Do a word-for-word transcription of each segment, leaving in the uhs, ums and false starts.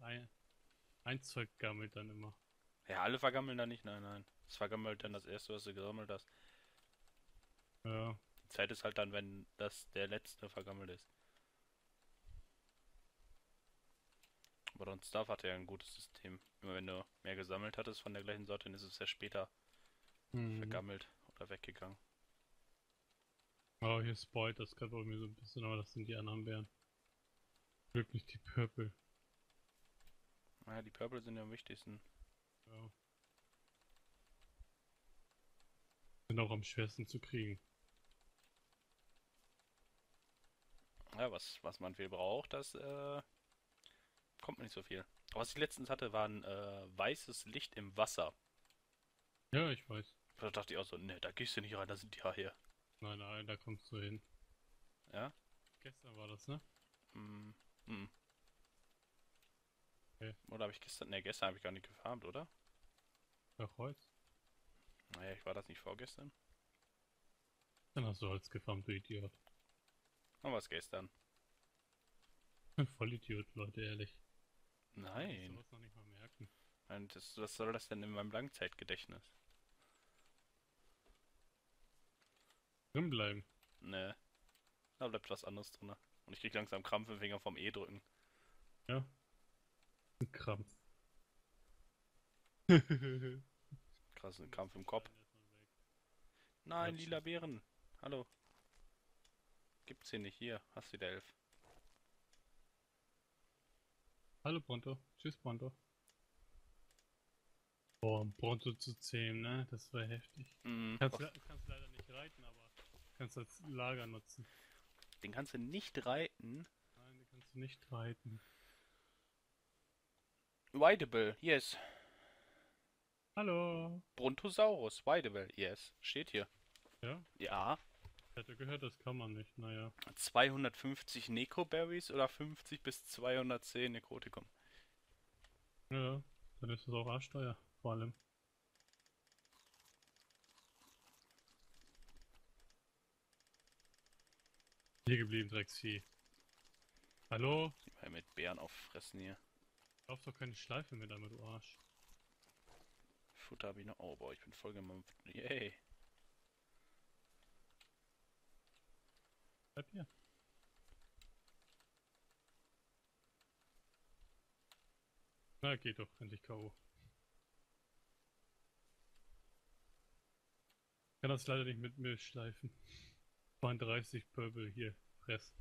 Ein, eins vergammelt dann immer. Ja, alle vergammeln dann nicht, nein, nein. Es vergammelt dann das erste, was du gesammelt hast. Ja. Die Zeit ist halt dann, wenn das der letzte vergammelt ist. Aber Don't Starve hat ja ein gutes System. Immer wenn du mehr gesammelt hattest von der gleichen Sorte, dann ist es ja später mhm. vergammelt oder weggegangen. Oh, hier spoilt das gerade bei mir so ein bisschen, aber das sind die anderen Bären. Wirklich die Purple. Naja, die Purple sind ja am wichtigsten. Ja. Sind auch am schwersten zu kriegen. Ja, was, was man viel braucht, das äh, kommt mir nicht so viel. Aber was ich letztens hatte, war ein äh, weißes Licht im Wasser. Ja, ich weiß. Da dachte ich auch so, ne, da gehst du nicht rein, da sind die Haie. Nein, nein, da kommst du hin. Ja? Gestern war das, ne? Mm, mm. Okay. Oder habe ich gestern, ne, gestern habe ich gar nicht gefarmt, oder? Doch, heute. Naja, ich war das nicht vorgestern. Dann hast du Holz gefarmt, du Idiot. Und was gestern? Voll Idiot, Leute, ehrlich. Nein. Du musst noch nicht mal merken. Und das, was soll das denn in meinem Langzeitgedächtnis? Drin bleiben. Ne. Da bleibt was anderes drin. Und ich krieg langsam Krampf im Finger vom E drücken. Ja. Krampf. Krass, ein Krampf im Kopf. Nein, lila Beeren. Hallo. Gibt's hier nicht. Hier, hast wieder elf. Hallo Bronto. Tschüss Bronto. Boah, um Bronto zu zähmen, ne? Das war heftig. Mm, kannst, le kannst leider nicht reiten, aber kannst als Lager nutzen. Den kannst du nicht reiten? Nein, den kannst du nicht reiten. Rideable, yes. Hallo. Brontosaurus, rideable, yes. Steht hier. Ja? Ja. Ich hätte gehört, das kann man nicht, naja. zweihundertfünfzig Necroberries oder fünfzig bis zweihundertzehn Nekrotikum? Ja, dann ist das auch arschteuer, vor allem. Hier geblieben, Drecksvieh. Hallo? Ich mit Bären auffressen hier. Lauf doch keine Schleife mit einmal, du Arsch. Futter habe ich noch. Oh, boah, ich bin voll gemampft. Yay. Bleib hier. Na, geht doch, endlich K O. Ich kann das leider nicht mit Milch schleifen. zweiunddreißig Purple hier, Press.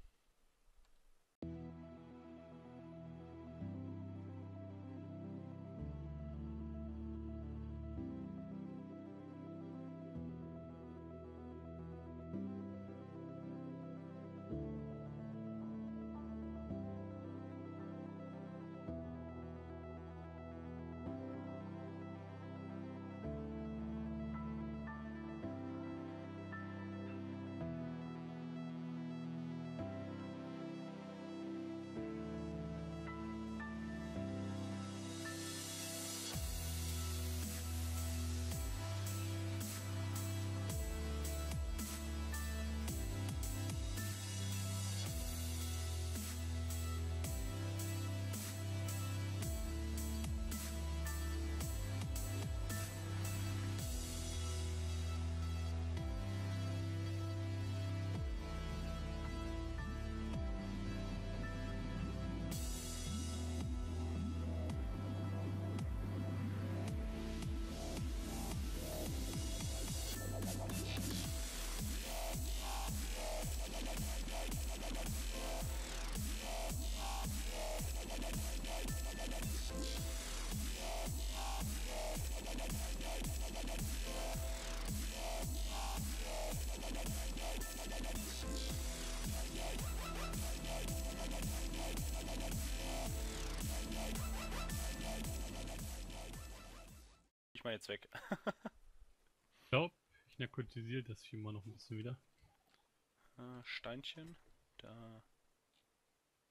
Ich mal jetzt weg. Ich glaube, ich narkotisiere das Vieh mal noch ein bisschen wieder. Äh, Steinchen, da.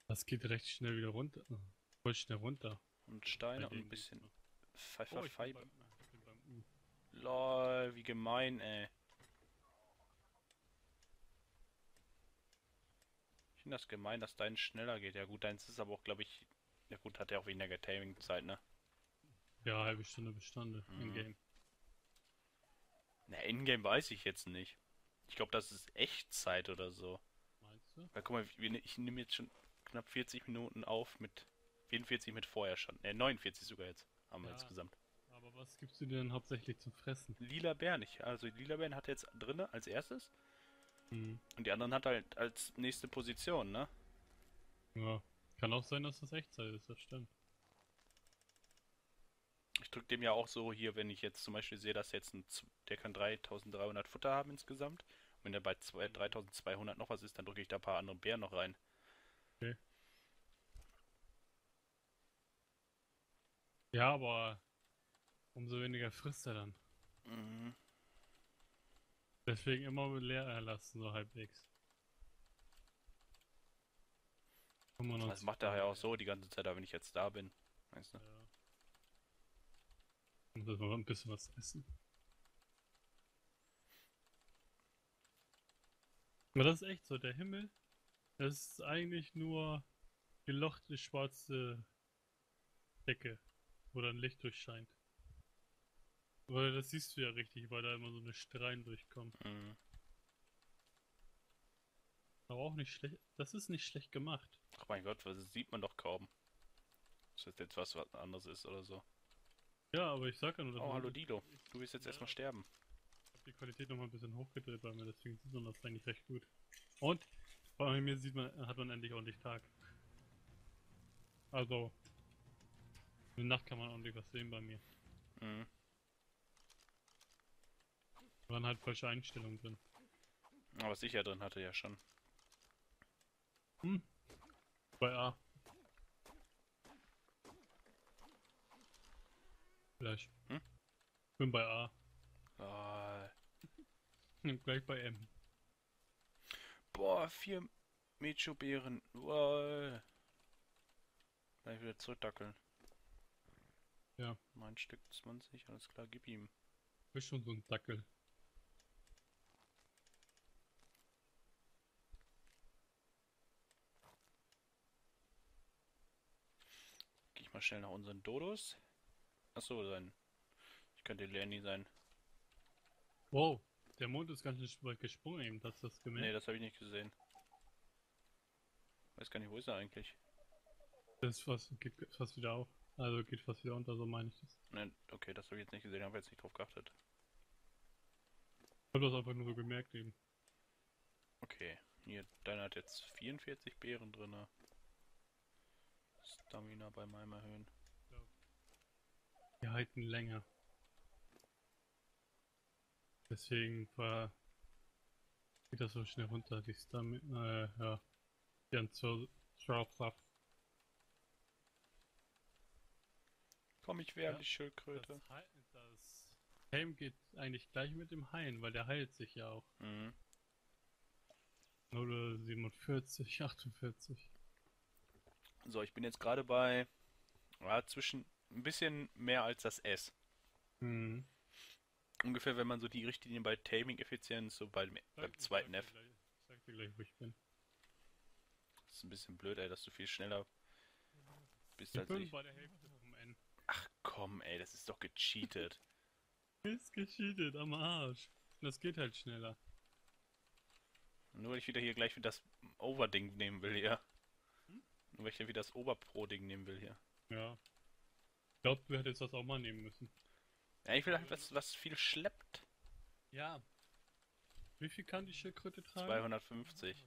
Das geht recht schnell wieder runter. Voll schnell runter. Und Steine und ein bisschen. Pfeifer, oh, Pfeifer. Lol, wie gemein, ey. Ich finde das gemein, dass dein schneller geht. Ja, gut, deins ist aber auch, glaube ich, Ja gut, hat er auch wegen der Taming-Zeit, ne? Ja, halbe Stunde bestande, mhm. In-game. Na, in-game weiß ich jetzt nicht. Ich glaube, das ist Echtzeit oder so. Meinst du? Na, guck mal, ich nehme jetzt schon knapp vierzig Minuten auf mit... vierundvierzig mit vorher schon. Ne, neunundvierzig sogar jetzt. Haben wir ja, insgesamt. Aber was gibst du dir denn hauptsächlich zum Fressen? Lila Bären. Ich, also Lila Bären hat er jetzt drinne als erstes. Mhm. Und die anderen hat er halt als nächste Position, ne? Ja. Kann auch sein, dass das Echtzeit ist, das stimmt. Ich drück dem ja auch so hier, wenn ich jetzt zum Beispiel sehe, dass jetzt ein... Der kann dreitausenddreihundert Futter haben insgesamt. Und wenn der bei dreitausendzweihundert noch was ist, dann drücke ich da ein paar andere Bären noch rein. Okay. Ja, aber umso weniger frisst er dann. Mhm. Deswegen immer leer erlassen, so halbwegs. Das macht er ja auch so die ganze Zeit, wenn ich jetzt da bin. Weißt du? Ja. Und dann ein bisschen was essen. Aber das ist echt so, der Himmel, das ist eigentlich nur gelochte schwarze Decke. Wo dann Licht durchscheint. Weil das siehst du ja richtig, weil da immer so eine Strahlen durchkommen. Mhm. Aber auch nicht schlecht. Das ist nicht schlecht gemacht. Ach mein Gott, das sieht man doch kaum. Ist das jetzt was, was anderes ist oder so? Ja, aber ich sag ja nur, dass... Oh, hallo Dilo. Du willst jetzt ja erstmal sterben. Ich hab die Qualität nochmal ein bisschen hochgedreht bei mir, deswegen sieht man das eigentlich recht gut. Und bei mir sieht man, hat man endlich ordentlich Tag. Also... In der Nacht kann man ordentlich was sehen bei mir. Mhm. Da waren halt falsche Einstellungen drin. Aber was ich ja drin hatte, ja schon. Hm. Bei A. Gleich. Hm? Ich bin bei A. Oh. Und gleich bei M. Boah, vier Mecho-Bären. Wow. Gleich wieder zurückdackeln. Ja. Mein Stück zwanzig, alles klar, gib ihm. Du bist schon so ein Dackel. Geh ich mal schnell nach unseren Dodos. Achso, sein. Ich könnte Lenny sein. Wow, der Mond ist ganz schön weit gesprungen eben, hast du das gemerkt? Nee, das habe ich nicht gesehen. Weiß gar nicht, wo ist er eigentlich? Das fast, geht fast wieder auf. Also geht fast wieder unter, so meine ich das. Nein, okay, das habe ich jetzt nicht gesehen, habe jetzt nicht drauf geachtet. Ich habe das einfach nur so gemerkt eben. Okay, hier, deiner hat jetzt vierundvierzig Beeren drin. Stamina bei meinem erhöhen. Ja. Wir halten länger. Deswegen war... geht das so schnell runter, die Stamina, äh, ja. Die haben zur Strahlkraft. Komm, ich werde ja, die Schildkröte. Das, das Helm geht eigentlich gleich mit dem Heilen, weil der heilt sich ja auch. Mhm. Oder siebenundvierzig, achtundvierzig. So, ich bin jetzt gerade bei... Ja, zwischen... ein bisschen mehr als das S. Mhm. Ungefähr, wenn man so die Richtlinien bei Taming-Effizienz, so beim, beim zweiten F. Gleich, ich sag dir gleich, wo ich bin. Das ist ein bisschen blöd, ey, dass du viel schneller bist ich als bin ich. Bei der Hälfte vom N. Ach komm, ey, das ist doch gecheatet. Ist gecheatet, am Arsch. Das geht halt schneller. Nur weil ich wieder hier gleich wieder das Overding nehmen will hier. Hm? Nur weil ich dann wieder das Oberpro-Ding nehmen will hier. Ja. Ich glaube, du hättest das auch mal nehmen müssen. Ja, ich will halt was, was viel schleppt. Ja. Wie viel kann die Schildkröte tragen? zweihundertfünfzig.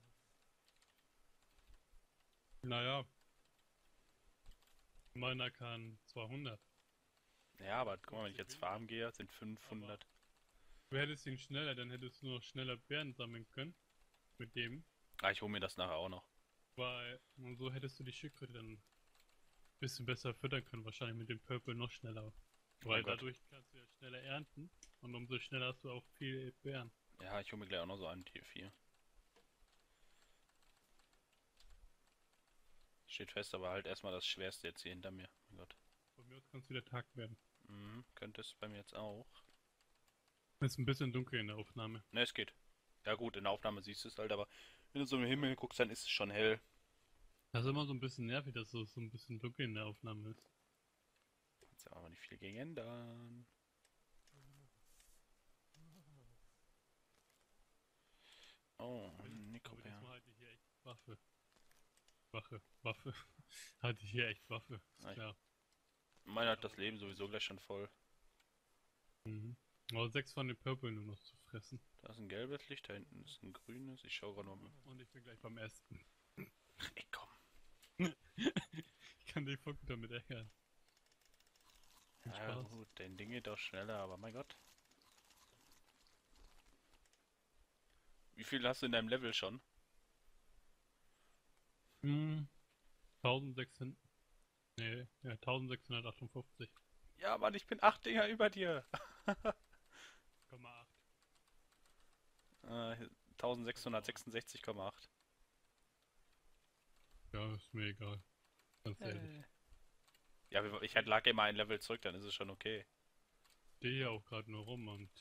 Naja. Meiner kann zweihundert. Ja, aber guck mal, wenn ich jetzt farmen gehe, sind fünfhundert. Du hättest ihn schneller, dann hättest du nur noch schneller Bären sammeln können. Mit dem. Ah, ich hole mir das nachher auch noch. Weil, und so hättest du die Schildkröte dann ein bisschen besser füttern können, wahrscheinlich mit dem Purple noch schneller. Weil oh dadurch kannst du ja schneller ernten und umso schneller hast du auch viel Bären. Ja, ich hole mir gleich auch noch so einen Tier vier. Steht fest, aber halt erstmal das Schwerste jetzt hier hinter mir. Mein Gott. Bei mir kann es wieder Tag werden. Mhm, könnte es bei mir jetzt auch. Ist ein bisschen dunkel in der Aufnahme. Ne, es geht. Ja gut, in der Aufnahme siehst du es halt, aber wenn du so im Himmel guckst, dann ist es schon hell. Das ist immer so ein bisschen nervig, dass so, so ein bisschen dunkel in der Aufnahme ist. Kannst du aber nicht viel gegen ändern. Oh, Nico, ja. Hatte ich hier echt Waffe. Waffe, Waffe. Hatte ich hier echt Waffe. Klar. Meiner hat das Leben sowieso gleich schon voll. Mhm. Aber also sechs von den Purple nur noch zu fressen. Da ist ein gelbes Licht, da hinten ist ein grünes. Ich schau gerade nochmal. Und ich bin gleich beim ersten. Ey, komm. Ich kann dich voll gut damit ärgern. Ja gut, dein Ding geht auch schneller, aber mein Gott. Wie viel hast du in deinem Level schon? Hm, eintausendsechshundert. Nee, ja, eintausendsechshundertachtundfünfzig. Ja, Mann, ich bin acht Dinger über dir. eins Komma acht. Äh, eintausendsechshundertsechsundsechzig Komma acht. Ja, ist mir egal. Ganz ehrlich. Ja, ich halt lag immer ein Level zurück, dann ist es schon okay. Ich stehe hier auch gerade nur rum und...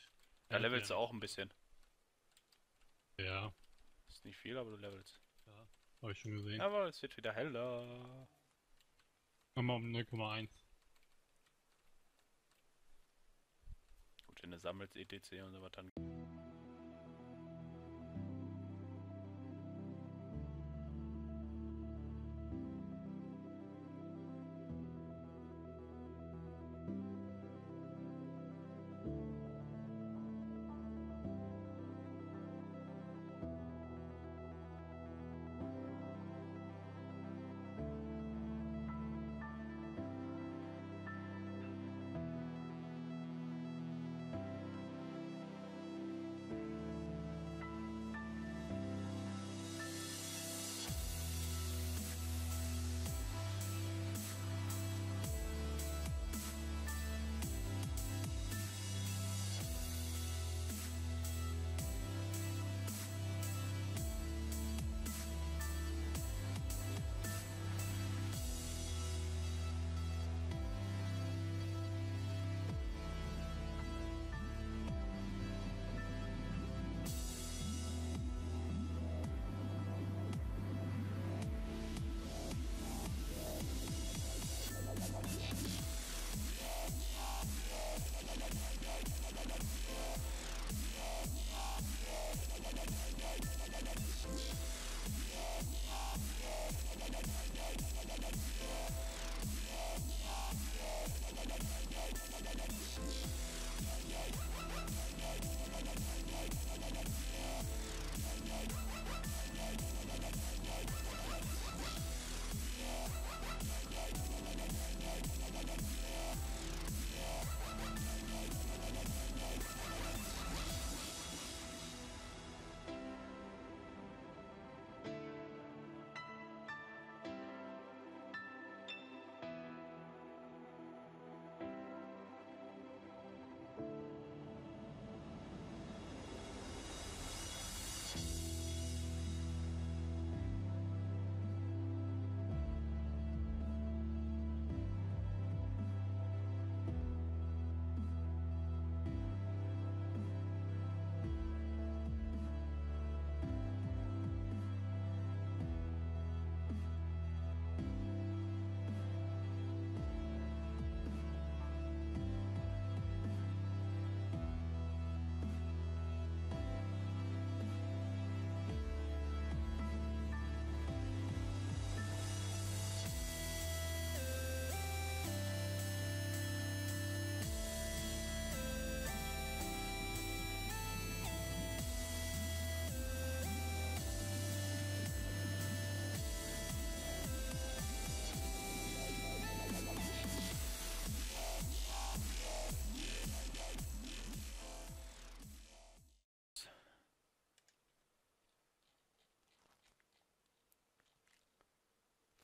Da ja, levelst ja. du auch ein bisschen. Ja. Ist nicht viel, aber du levelst. Ja, hab ich schon gesehen. Aber es wird wieder heller. Nochmal um null Komma eins. Gut, wenn du sammelst et cetera und so was dann...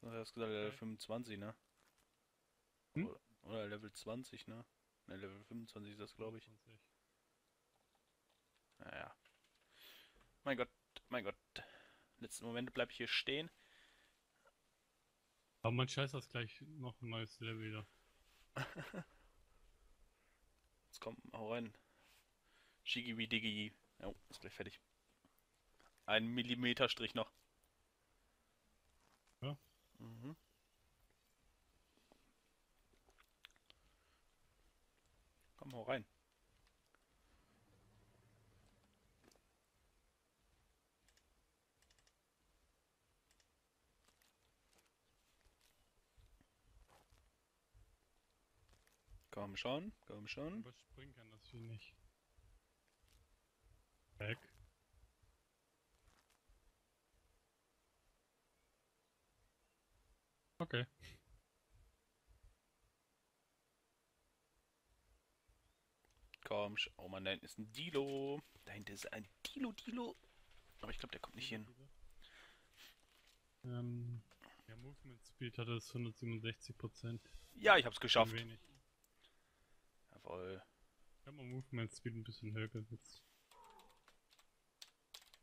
Du hast gesagt Level fünfundzwanzig, ne? Hm? Oder, oder Level zwanzig, ne? Ne, Level fünfundzwanzig ist das, glaube ich. Naja. Mein Gott, mein Gott. Letzten Moment bleib ich hier stehen. Aber man scheißt das gleich noch ein neues Level wieder. Jetzt kommt, hau rein. Shigi Digi. Jo, ist gleich fertig. Ein Millimeter Strich noch. Ja, Mhm. Komm, hau rein. Komm schon, komm schon. Was springen kann das Vieh nicht? Weg. Okay. Komm schon. Oh man, da hinten ist ein Dilo. Da hinten ist ein Dilo, Dilo. Aber ich glaube, der kommt nicht hin. Ähm, der Movement Speed hatte es hundertsiebenundsechzig Prozent. Ja, ich hab's geschafft. Wenig. Jawohl. Ich hab mal Movement Speed ein bisschen höher gesetzt.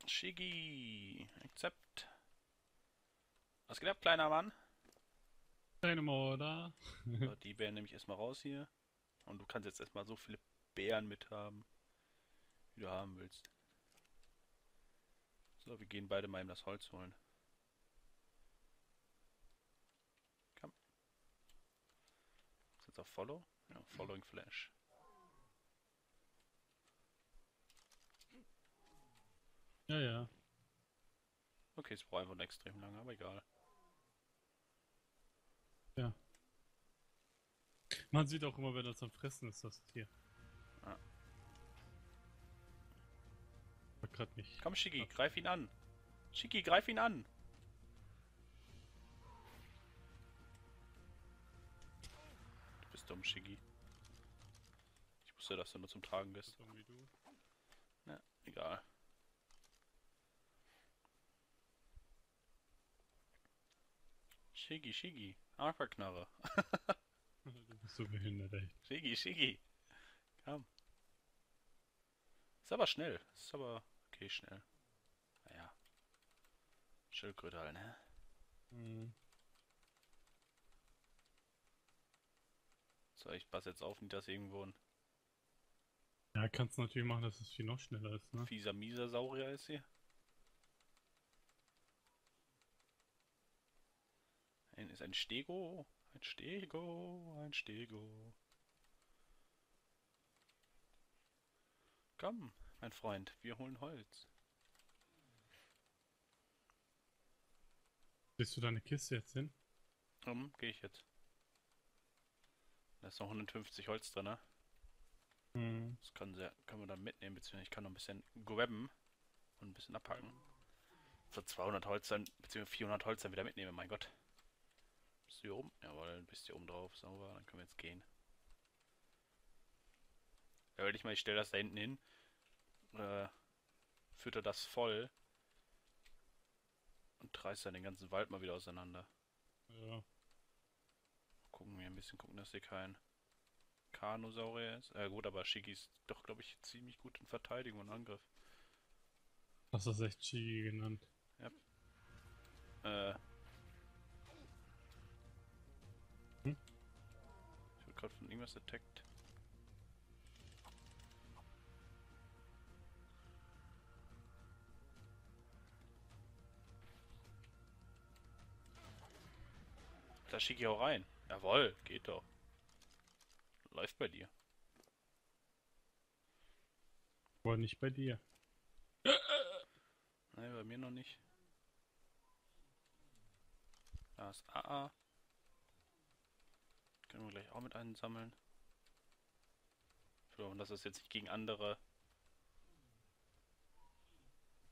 Shiggy. Accept. Was geht ab, kleiner Mann? Keine Mauer da. So, die Bären nehme ich erstmal raus hier. Und du kannst jetzt erstmal so viele Bären mit haben, wie du haben willst. So, wir gehen beide mal eben das Holz holen. Komm. Ist jetzt auf Follow? Ja, Following Flash. Ja, ja. Okay, es braucht einfach nur extrem lange, aber egal. Ja. Man sieht auch immer, wenn das am Fressen ist, das Tier. Ah. War grad nicht. Komm, Schicki, greif ihn an! Schicki, greif ihn an! Du bist dumm, Schicki. Ich wusste, dass du nur zum Tragen bist. So dumm wie du. Na, egal. Schiggy, Schiggy, Haferknarre. Du bist so behindert, ey. Schiggy, Schiggy. Komm. Ist aber schnell. Ist aber okay, schnell. Naja. Schildkröte halt, ne? Mhm. So, ich passe jetzt auf, nicht dass irgendwo ein... Ja, kannst du natürlich machen, dass das viel noch schneller ist, ne? Fieser, mieser Saurier ist hier. Ist ein Stego, ein Stego, ein Stego. Komm, mein Freund, wir holen Holz. Willst du deine Kiste jetzt hin? Um, geh ich jetzt. Da ist noch hundertfünfzig Holz drin, ne? Mhm. Das können, sie, können wir dann mitnehmen, beziehungsweise ich kann noch ein bisschen grabben und ein bisschen abhacken. So zweihundert Holz dann, beziehungsweise vierhundert Holz dann wieder mitnehmen, mein Gott. Bist du hier oben? Jawohl, dann bist du hier oben drauf, sauber, dann können wir jetzt gehen. Ja, werde ich mal, ich stelle das da hinten hin. Äh, fütter das voll. Und reißt dann den ganzen Wald mal wieder auseinander. Ja. Gucken wir ein bisschen, gucken, dass hier kein Kanosaurier ist. Äh, gut, aber Schicki ist doch, glaube ich, ziemlich gut in Verteidigung und Angriff. Hast du das echt Schicki genannt? Ja. Äh. Gerade von irgendwas attackt. Da schicke ich auch rein. Jawohl, geht doch. Läuft bei dir. War nicht bei dir. Nein, bei mir noch nicht. Da ist A A. Können wir gleich auch mit einsammeln. So, und das ist jetzt nicht gegen andere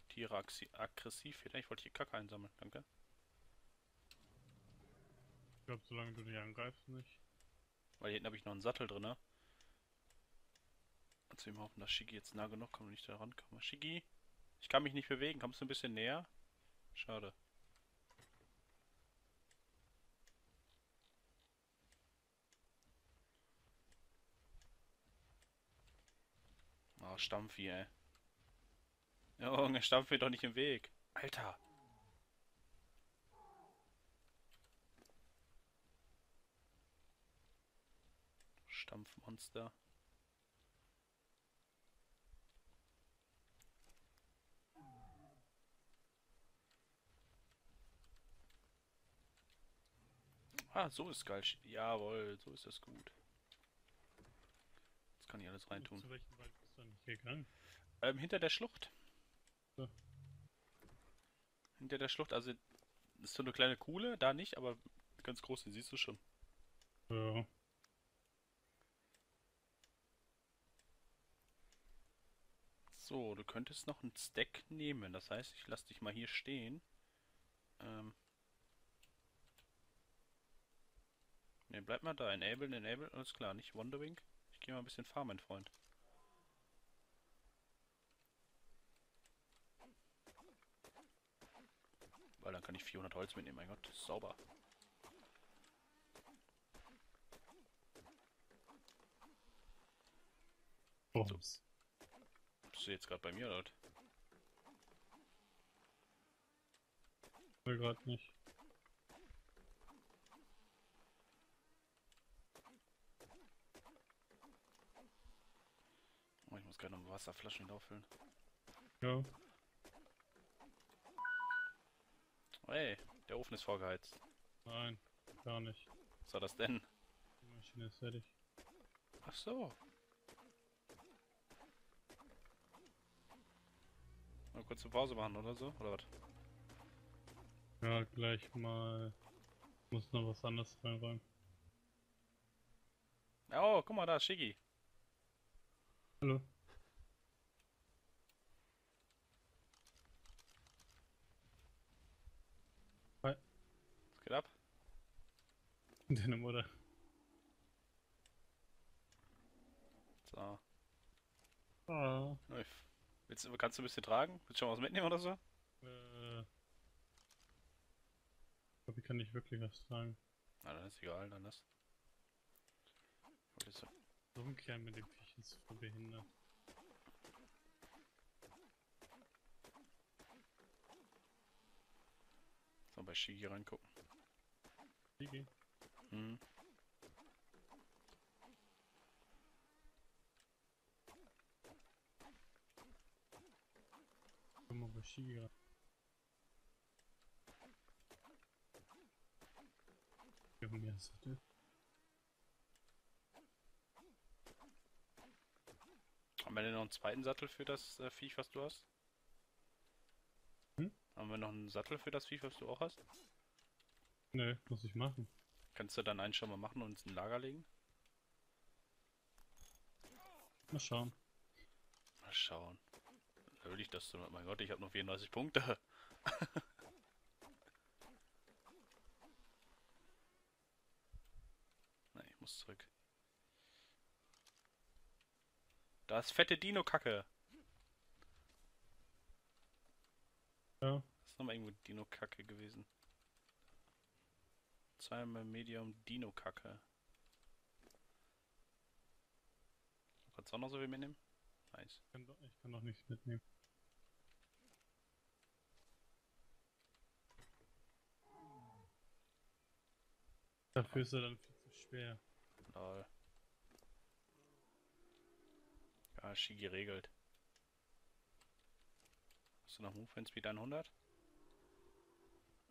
Tiere aggressiv. Ich wollte hier Kacke einsammeln, danke. Ich glaube, solange du nicht angreifst, nicht. Weil hier hinten habe ich noch einen Sattel drin, ne? Also wir hoffen, dass Schicki jetzt nah genug kommt und nicht da rankommt. Schicki, ich kann mich nicht bewegen. Kommst du ein bisschen näher? Schade. Oh, Stammvieh, ey. Junge, Stammvieh doch nicht im Weg. Alter. Stampfmonster. Ah, so ist geil. Jawohl, so ist das gut. Jetzt kann ich alles reintun. Zu welchem Wald bist du denn nicht gegangen? Ähm, hinter der Schlucht. So. Hinter der Schlucht, also ist so eine kleine Kuhle, da nicht, aber ganz groß, den siehst du schon. Ja. So, du könntest noch einen Stack nehmen, das heißt, ich lasse dich mal hier stehen. Ähm. Ne, bleib mal da. Enable, enable, alles klar, nicht Wandering. Ich gehe mal ein bisschen farmen, mein Freund. Weil dann kann ich vierhundert Holz mitnehmen, mein Gott, sauber. Oh. So. Bist du jetzt gerade bei mir, oder? Will gerade nicht. Oh, ich muss gerade noch Wasserflaschen wieder auffüllen. Ja. Hey, der Ofen ist vorgeheizt. Nein, gar nicht. Was war das denn? Die Maschine ist fertig. Ach so. Mal kurz eine Pause machen oder so, oder was? Ja, gleich mal. Muss noch was anderes reinräumen. Oh, guck mal da, Shiggy. Hallo. Hi. Was geht ab? Deine Mutter. So. Ah. Willst, kannst du ein bisschen tragen? Willst du schon was mitnehmen oder so? Äh. Ich glaube, ich kann nicht wirklich was tragen. Na, dann ist egal, dann lass. So ein Kerl mit dem Viech ist voll behindert. So, bei Shigi reingucken. Shigi? Mhm. Shigi. Junge, ist das denn? Haben wir denn noch einen zweiten Sattel für das äh, Viech, was du hast? Hm? Haben wir noch einen Sattel für das Viech, was du auch hast? Nö, nee, muss ich machen. Kannst du dann einen schon mal machen und ins Lager legen? Mal schauen. Mal schauen. Will ich das so? Mein Gott, ich habe noch vierunddreißig Punkte. Nein, ich muss zurück. Da ist fette Dino-Kacke. Ja. Das ist nochmal irgendwo Dino-Kacke gewesen. Zweimal Medium Dino-Kacke. Kannst du auch noch so viel mitnehmen? Nice. Ich kann doch, ich kann doch nichts mitnehmen. Dafür ist er dann viel zu schwer. Lol. Ja, Shigi regelt. Hast du noch Movement Speed hundert?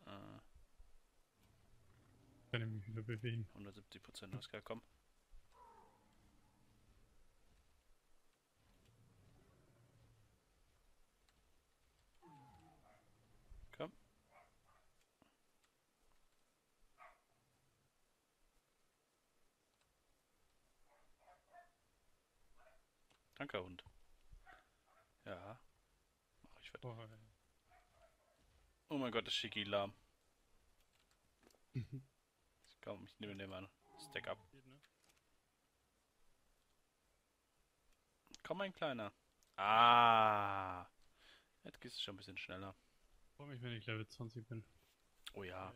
Äh. Kann ich mich wieder bewegen. hundertsiebzig Prozent, alles klar, komm. Komm. Danke, Hund. Ja. Mach ich fertig. Oh mein Gott, das Shigi lahm. Komm, ich nehme den mal Stack ab. Komm, mein Kleiner. Ah. Jetzt gehst du schon ein bisschen schneller. Ich freue mich, wenn ich Level zwanzig bin. Oh ja.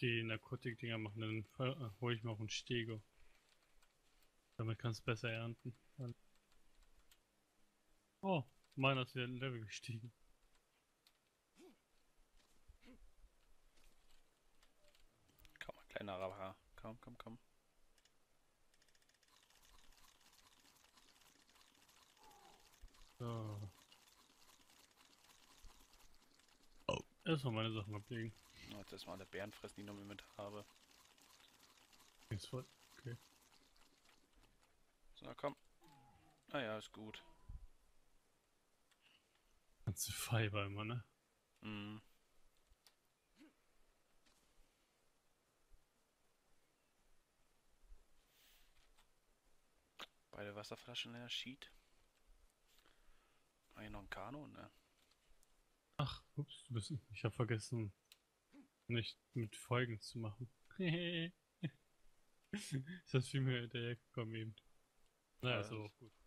Die Narkotik-Dinger machen, dann hole ich mir auch einen Stego. Damit kannst du besser ernten. Oh, meiner ist wieder ein Level gestiegen. Komm mal, kleiner Araber. Komm, komm, komm. So. Erstmal meine Sachen ablegen. Jetzt erstmal alle Bären fressen, die ich noch im Inventar habe. Ist voll. Okay. So, na komm. Ah ja, ist gut. Ganze Fiber immer, ne? Mhm. Beide Wasserflaschen in der Sheet. War hier noch ein Kanu, ne? Ach, ups, du bist. Ich hab vergessen, nicht mit Folgen zu machen. Ist das viel mehr hinterhergekommen eben? Naja, ja, ist aber auch gut.